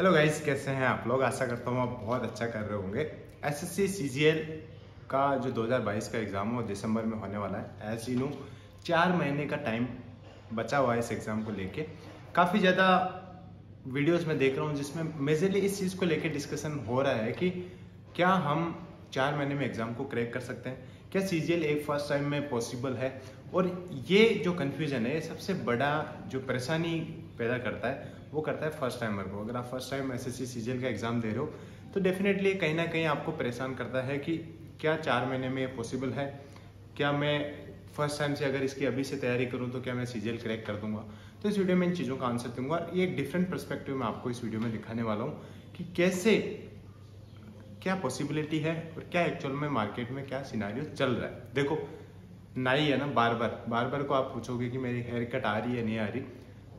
Hello guys, कैसे हैं आप लोग। आशा करता हूँ आप बहुत अच्छा कर रहे होंगे। एसएससी सीजीएल का जो 2022 का एग्ज़ाम है वो दिसंबर में होने वाला है। एज यू नो, 4 महीने का टाइम बचा हुआ है इस एग्ज़ाम को लेके। काफ़ी ज़्यादा वीडियोस में देख रहा हूँ जिसमें मेजरली इस चीज़ को लेके डिस्कशन हो रहा है कि क्या हम 4 महीने में एग्ज़ाम को क्रैक कर सकते हैं, क्या सीजीएल एक फर्स्ट टाइम में पॉसिबल है। और ये जो कन्फ्यूज़न है, ये सबसे बड़ा जो परेशानी पैदा करता है वो करता है फर्स्ट टाइमर को। अगर आप फर्स्ट टाइम एसएससी सीजीएल का एग्ज़ाम दे रहे हो तो डेफिनेटली कहीं ना कहीं आपको परेशान करता है कि क्या 4 महीने में ये पॉसिबल है, क्या मैं फर्स्ट टाइम से अगर इसकी अभी से तैयारी करूं तो क्या मैं सीजीएल क्रैक कर दूंगा। तो इस वीडियो में इन चीज़ों का आंसर दूंगा और ये एक डिफरेंट पर्सपेक्टिव में आपको इस वीडियो में दिखाने वाला हूँ कि कैसे, क्या पॉसिबिलिटी है और क्या एक्चुअल में मार्केट में क्या सिनेरियो चल रहा है। देखो, नाई है ना, बार बार को आप पूछोगे कि मेरी हेयर कट आ रही है नहीं आ रही,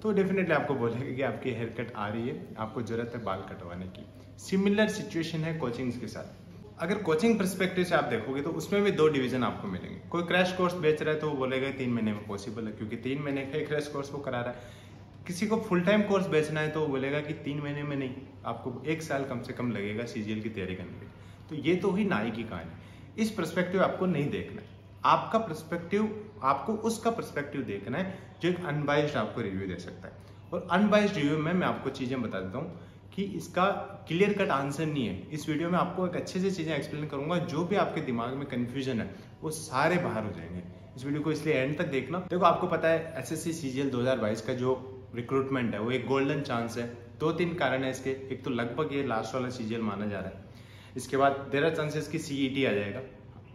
तो डेफिनेटली आपको बोलेंगे कि आपकी हेयर कट आ रही है, आपको ज़रूरत है बाल कटवाने की। सिमिलर सिचुएशन है कोचिंग्स के साथ। अगर कोचिंग पर्सपेक्टिव से आप देखोगे तो उसमें भी 2 डिवीज़न आपको मिलेंगे। कोई क्रैश कोर्स बेच रहा है तो वो बोलेगा 3 महीने में पॉसिबल है, क्योंकि 3 महीने का क्रैश कोर्स वो करा रहा है। किसी को फुल टाइम कोर्स बेचना है तो वो बोलेगा कि 3 महीने में नहीं, आपको 1 साल कम से कम लगेगा सीजीएल की तैयारी करने में। तो ये तो ही नाई की कहानी। इस पर्सपेक्टिव आपको नहीं देखना है, आपका पर्सपेक्टिव, आपको उसका पर्सपेक्टिव देखना है जो एक अनबाइस्ड आपको रिव्यू दे सकता है। और अनबाइस्ड रिव्यू में मैं आपको चीज़ें बता देता हूँ कि इसका क्लियर कट आंसर नहीं है। इस वीडियो में आपको एक अच्छे से चीज़ें एक्सप्लेन करूँगा, जो भी आपके दिमाग में कन्फ्यूजन है वो सारे बाहर हो जाएंगे। इस वीडियो को इसलिए एंड तक देखना। देखो, आपको पता है एसएससी सीजीएल 2022 का जो रिक्रूटमेंट है वो एक गोल्डन चांस है। 2-3 कारण है इसके। एक तो लगभग ये लास्ट वाला सीजीएल माना जा रहा है। इसके बाद 13 चांसेस की CET आ जाएगा,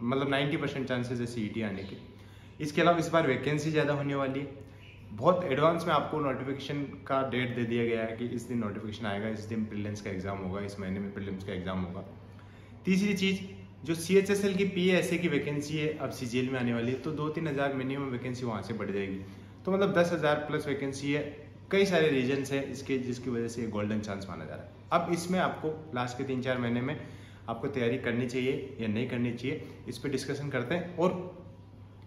मतलब 90% चांसेस है CET आने के। इसके अलावा इस बार वैकेंसी ज़्यादा होने वाली है। बहुत एडवांस में आपको नोटिफिकेशन का डेट दे दिया गया है कि इस दिन नोटिफिकेशन आएगा, इस दिन प्रीलिम्स का एग्ज़ाम होगा, इस महीने में प्रीलिम्स का एग्ज़ाम होगा। तीसरी चीज़, जो CHSL की PSA की वैकेंसी है अब सीजीएल में आने वाली है, तो 2-3 हज़ार मिनिमम वैकेंसी वहाँ से बढ़ जाएगी। तो मतलब 10,000+ वैकेंसी है। कई सारे रीजन्स हैं इसके, जिसकी वजह से ये गोल्डन चांस माना जा रहा है। अब इसमें आपको लास्ट के 3-4 महीने में आपको तैयारी करनी चाहिए या नहीं करनी चाहिए, इस पर डिस्कशन करते हैं। और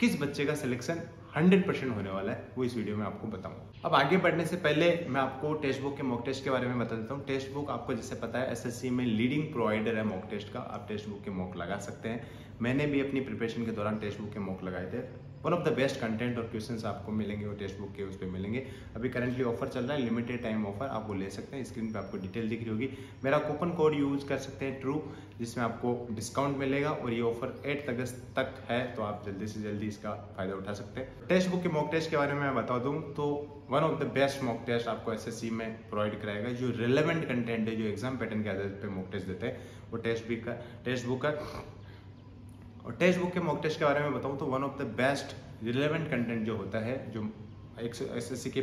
किस बच्चे का सिलेक्शन 100% होने वाला है वो इस वीडियो में आपको बताऊंगा। अब आगे बढ़ने से पहले मैं आपको टेस्टबुक के मॉक टेस्ट के बारे में बता देता हूँ। टेस्टबुक आपको जैसे पता है SSC में लीडिंग प्रोवाइडर है मॉक टेस्ट का। आप टेस्टबुक के मॉक लगा सकते हैं। मैंने भी अपनी प्रिपरेशन के दौरान टेस्टबुक के मॉक लगाए थे। One of the best content और क्वेश्चंस आपको मिलेंगे वो टेस्टबुक के उस पर मिलेंगे। अभी करंटली ऑफर चल रहा है, लिमिटेड टाइम ऑफर, आप वो ले सकते हैं। स्क्रीन पे आपको डिटेल दिख रही होगी। मेरा कूपन कोड यूज़ कर सकते हैं ट्रू, जिसमें आपको डिस्काउंट मिलेगा। और ये ऑफर 8 अगस्त तक है, तो आप जल्दी से जल्दी इसका फायदा उठा सकते हैं। टेस्टबुक के मॉक टेस्ट के बारे में मैं बता दूँ तो one of the best mock test आपको SSC में प्रोवाइड कराएगा, जो रिलेवेंट कंटेंट है, जो एग्जाम पैटर्न के आधार पर मॉक टेस्ट देते हैं वो टेस्टबुक का। और टेस्टबुक के मॉक टेस्ट के बारे में बताऊं तो one of the best relevant content जो होता है, जो SSC के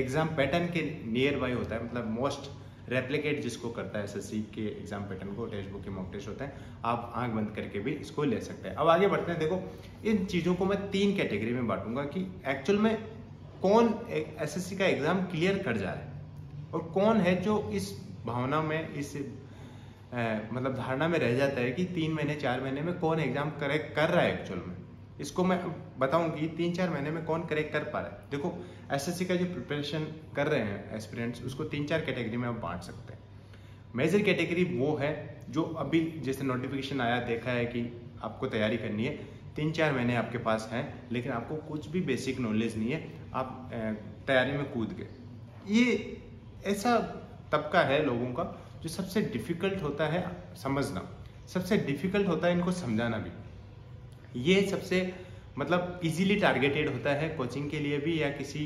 एग्ज़ाम पैटर्न के नियर बाई होता है, मतलब मोस्ट रेप्लिकेट जिसको करता है SSC के एग्ज़ाम पैटर्न को, टेस्टबुक के मॉक टेस्ट होता है। आप आंख बंद करके भी इसको ले सकते हैं। अब आगे बढ़ते हैं। देखो, इन चीज़ों को मैं 3 कैटेगरी में बांटूंगा कि एक्चुअल में कौन SSC का एग्ज़ाम क्लियर कर जा रहा है और कौन है जो इस भावना में, इस मतलब धारणा में रह जाता है कि 3 महीने 4 महीने में कौन एग्ज़ाम करेक्ट कर रहा है। एक्चुअल में इसको मैं बताऊंगी 3-4 महीने में कौन करेक्ट कर पा रहा है। देखो, SSC का जो प्रिपरेशन कर रहे हैं एस्पिरेंट्स, उसको 3-4 कैटेगरी में आप बांट सकते हैं। मेजर कैटेगरी वो है जो अभी जैसे नोटिफिकेशन आया, देखा है कि आपको तैयारी करनी है, 3-4 महीने आपके पास हैं, लेकिन आपको कुछ भी बेसिक नॉलेज नहीं है, आप तैयारी में कूद गए। ये ऐसा तबका है लोगों का जो सबसे डिफ़िकल्ट होता है समझना, सबसे डिफ़िकल्ट होता है इनको समझाना भी। ये सबसे मतलब इजीली टारगेटेड होता है कोचिंग के लिए भी या किसी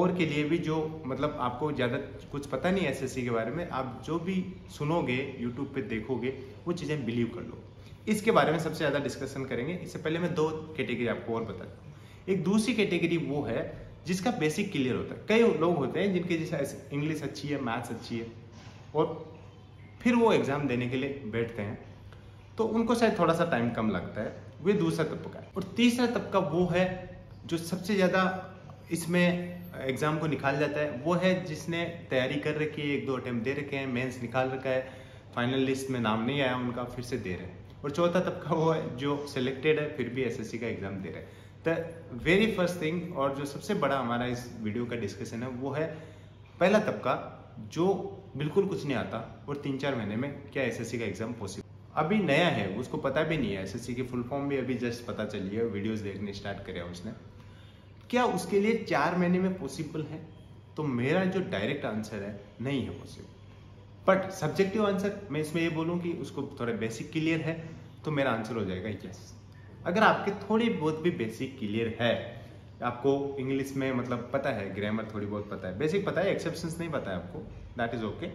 और के लिए भी, जो मतलब आपको ज़्यादा कुछ पता नहीं है SSC के बारे में। आप जो भी सुनोगे, यूट्यूब पे देखोगे, वो चीज़ें बिलीव कर लो। इसके बारे में सबसे ज़्यादा डिस्कशन करेंगे। इससे पहले मैं 2 कैटेगरी आपको और बता दूँ। एक दूसरी कैटेगरी वो है जिसका बेसिक क्लियर होता है। कई लोग होते हैं जिनके जैसे इंग्लिश अच्छी है, मैथ्स अच्छी है, और फिर वो एग्ज़ाम देने के लिए बैठते हैं, तो उनको शायद थोड़ा सा टाइम कम लगता है। वे दूसरा तबका है। और तीसरा तबका वो है जो सबसे ज़्यादा इसमें एग्ज़ाम को निकाल जाता है, वो है जिसने तैयारी कर रखी है, 1-2 अटैम्प्ट दे रखे हैं, मेंस निकाल रखा है, फाइनल लिस्ट में नाम नहीं आया उनका, फिर से दे रहे हैं। और चौथा तबका वो है जो सिलेक्टेड है फिर भी SSC का एग्ज़ाम दे रहे हैं। द वेरी फर्स्ट थिंग, और जो सबसे बड़ा हमारा इस वीडियो का डिस्कशन है, वो है पहला तबका जो बिल्कुल कुछ नहीं आता और 3-4 महीने में क्या एसएससी का एग्जाम पॉसिबल। अभी नया है, उसको पता भी नहीं है, एसएससी की फुल फॉर्म भी अभी जस्ट पता चली है, वीडियोस देखने स्टार्ट करे उसने, क्या उसके लिए 4 महीने में पॉसिबल है? तो मेरा जो डायरेक्ट आंसर है, नहीं है पॉसिबल। बट सब्जेक्टिव आंसर मैं इसमें ये बोलूँ कि उसको थोड़ा बेसिक क्लियर है तो मेरा आंसर हो जाएगा यस। अगर आपके थोड़ी बहुत भी बेसिक क्लियर है, आपको इंग्लिश में मतलब पता है, ग्रामर थोड़ी बहुत पता है, बेसिक पता है, एक्सेप्शंस नहीं पता है आपको, दैट इज ओके।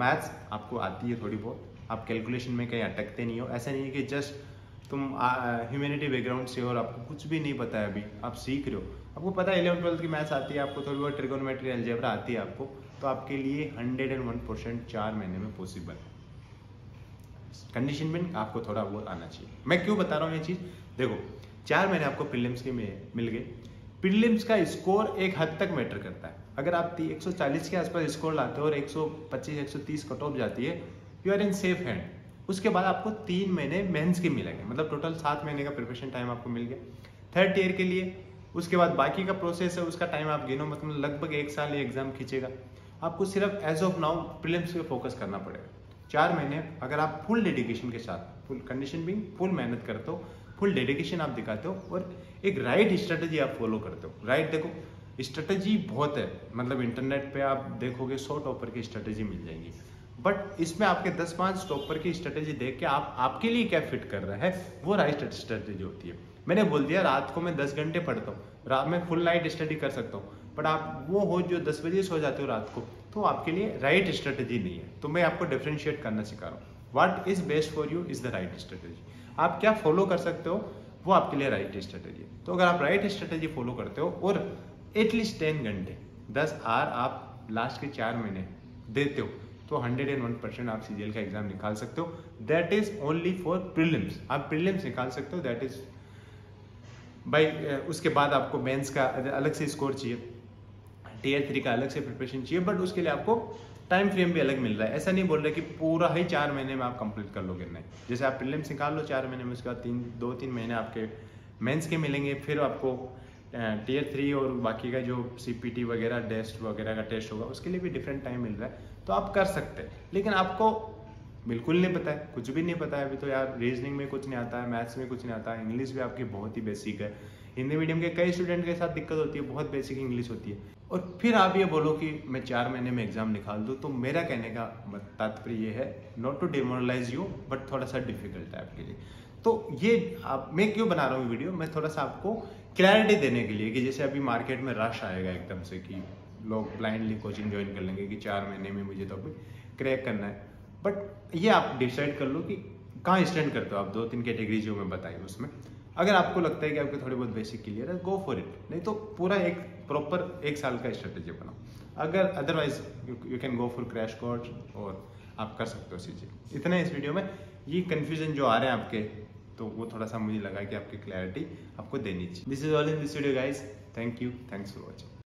मैथ्स आपको आती है थोड़ी बहुत, आप कैलकुलेशन में कहीं अटकते नहीं हो, ऐसा नहीं है कि जस्ट तुम ह्यूमैनिटी बैकग्राउंड से हो और आपको कुछ भी नहीं पता है, अभी आप सीख रहे हो। आपको पता है 11th-12th की मैथ्स आती है, आपको थोड़ी बहुत ट्रिगोनोमेट्री अलजेब्रा आती है आपको, तो आपके लिए 101% 4 महीने में पॉसिबल है। कंडीशन में आपको थोड़ा वो आना चाहिए। मैं क्यों बता रहा हूँ ये चीज़, देखो 4 महीने आपको प्रीलिम्स के मिल गए। प्रीलिम्स का स्कोर एक हद तक मैटर करता है। अगर आप 140 के आसपास स्कोर लाते हो और 125-130 कट ऑफ जाती है, you are in safe hand. उसके बाद आपको 3 महीने मेंस के मिलेंगे, मतलब टोटल 7 महीने का प्रिपरेशन टाइम आपको मिल गया 3rd ईयर के लिए। उसके बाद बाकी का प्रोसेस है, उसका टाइम आप गिनो, मतलब लगभग 1 साल ये एग्जाम खींचेगा। आपको सिर्फ एज ऑफ नाउ प्रीलिम्स पे फोकस करना पड़ेगा। 4 महीने अगर आप फुल डेडिकेशन के साथ, फुल कंडीशन भी, फुल मेहनत करते हो, फुल डेडिकेशन आप दिखाते हो और एक राइट स्ट्रेटजी आप फॉलो करते हो। राइट देखो स्ट्रेटजी बहुत है, मतलब इंटरनेट पे आप देखोगे 100 टॉपर की स्ट्रेटजी मिल जाएंगी, बट इसमें आपके 10-5 टॉपर की स्ट्रेटजी देख के आप आपके लिए क्या फिट कर रहा है, वो राइट स्ट्रेटजी होती है। मैंने बोल दिया रात को मैं 10 घंटे पढ़ता हूँ, रात में फुल नाइट स्टडी कर सकता हूँ, बट आप वो हो जो 10 बजे सो जाते हो रात को, तो आपके लिए राइट स्ट्रेटजी नहीं है। तो मैं आपको डिफ्रेंशिएट करना सिखा रहा हूँ, what is best for you is the right strategy. आप क्या फॉलो कर सकते हो वो आपके लिए राइट स्ट्रेटजी। तो अगर आप राइट स्ट्रेटजी फॉलो करते हो और एटलीस्ट 10 घंटे 10 आवर आप लास्ट के 4 महीने देते हो, तो 101% आप सीजीएल का एग्जाम निकाल सकते हो। That is only for prelims, आप प्रीलिम्स निकाल सकते हो, दैट इज भाई। उसके बाद आपको मेंस का अलग से स्कोर चाहिए, Tier 3 का अलग से प्रिपरेशन चाहिए, बट उसके लिए आपको टाइम फ्रेम भी अलग मिल रहा है। ऐसा नहीं बोल रहा है कि पूरा ही 4 महीने में आप कंप्लीट कर लोगे, नहीं। जैसे आप प्रीलिम्स निकाल लो 4 महीने में, उसके बाद 2-3 महीने आपके मेंस के मिलेंगे, फिर आपको Tier 3 और बाकी का जो CPT वगैरह टेस्ट वगैरह का टेस्ट होगा उसके लिए भी डिफरेंट टाइम मिल रहा है, तो आप कर सकते हैं। लेकिन आपको बिल्कुल नहीं पता है, कुछ भी नहीं पता है अभी तो यार, रीजनिंग में कुछ नहीं आता है, मैथ्स में कुछ नहीं आता है, इंग्लिश भी आपकी बहुत ही बेसिक है। हिंदी मीडियम के कई स्टूडेंट के साथ दिक्कत होती है, बहुत बेसिक इंग्लिश होती है, और फिर आप ये बोलो कि मैं 4 महीने में एग्जाम निकाल दूँ, तो मेरा कहने का तात्पर्य ये है, not to demoralise you, but थोड़ा सा डिफिकल्ट है आपके लिए। तो ये आप, मैं क्यों बना रहा हूँ वीडियो, मैं थोड़ा सा आपको क्लैरिटी देने के लिए कि जैसे अभी मार्केट में रश आएगा एकदम से कि लोग ब्लाइंडली कोचिंग ज्वाइन कर लेंगे कि 4 महीने में मुझे तो अभी क्रैक करना है, बट ये आप डिसाइड कर लो कि कहाँ स्टैंड करते हो आप। 2-3 कैटेगरी जो मैं बताई उसमें अगर आपको लगता है कि आपके थोड़े बहुत बेसिक क्लियर है, गो फॉर इट, नहीं तो पूरा एक प्रॉपर 1 साल का स्ट्रेटेजी बनाओ। अगर otherwise you can go for crash course, और आप कर सकते हो चीज़ें। इतना इस वीडियो में, ये कन्फ्यूजन जो आ रहे हैं आपके, तो वो थोड़ा सा मुझे लगा कि आपकी क्लैरिटी आपको देनी चाहिए। This is all in this video guys, thank you, thanks for watching.